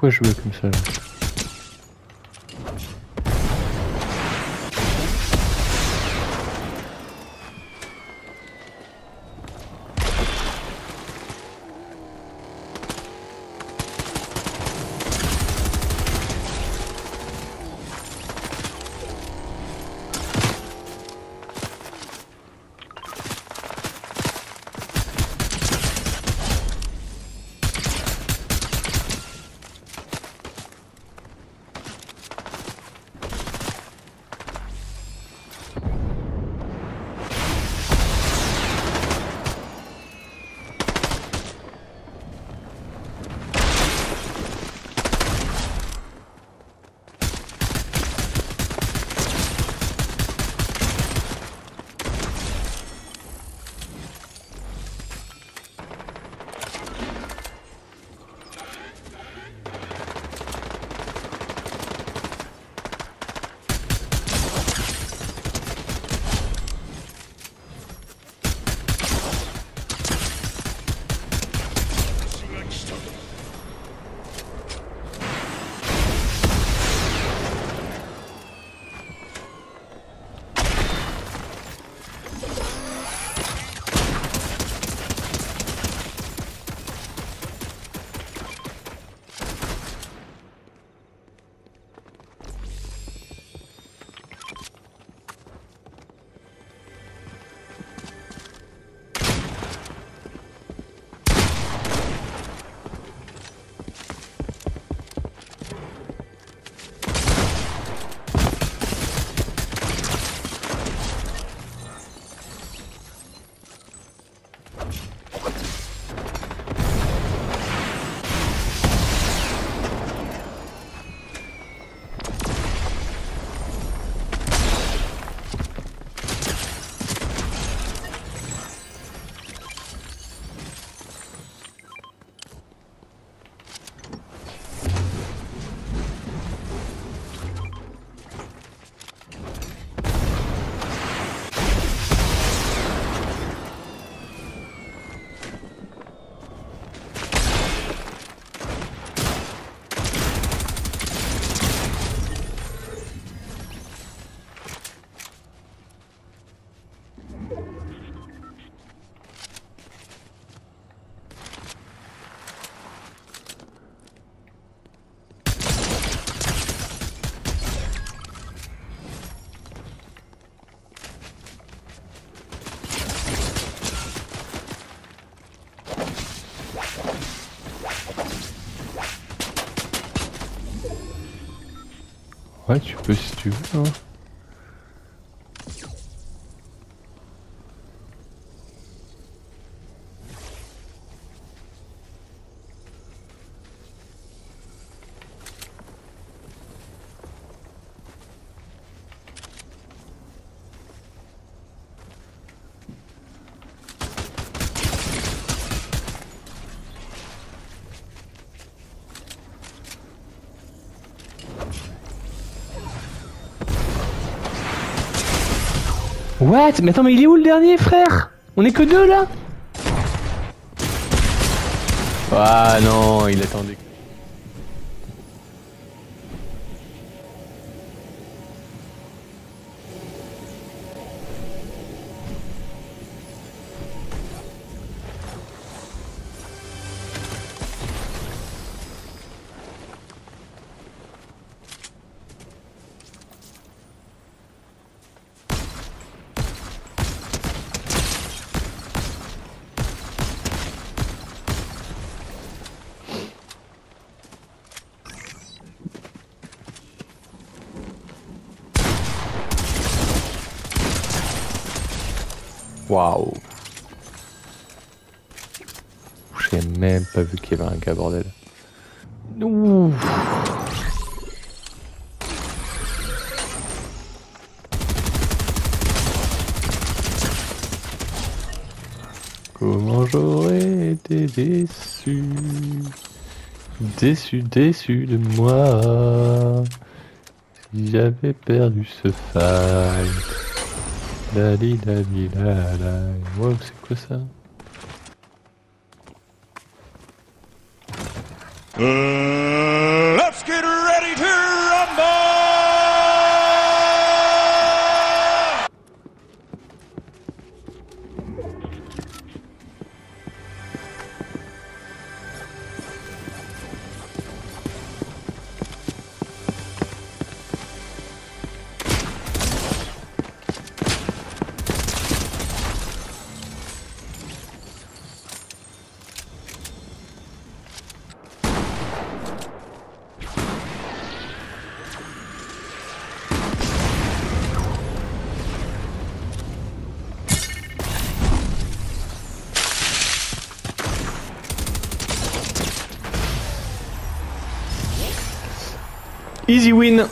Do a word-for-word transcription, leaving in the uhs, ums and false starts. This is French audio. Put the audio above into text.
Pourquoi je veux comme ça là? Ouais, tu peux si tu veux, hein. What? Mais attends, mais il est où le dernier, frère? On est que deux là? Ah non, il attendait. Waouh! J'ai même pas vu qu'il y avait un gars, bordel. Ouh. Comment j'aurais été déçu, déçu, déçu de moi, si j'avais perdu ce fight. Dali dali la la. Wow, c'est quoi ça? Euh... Easy win.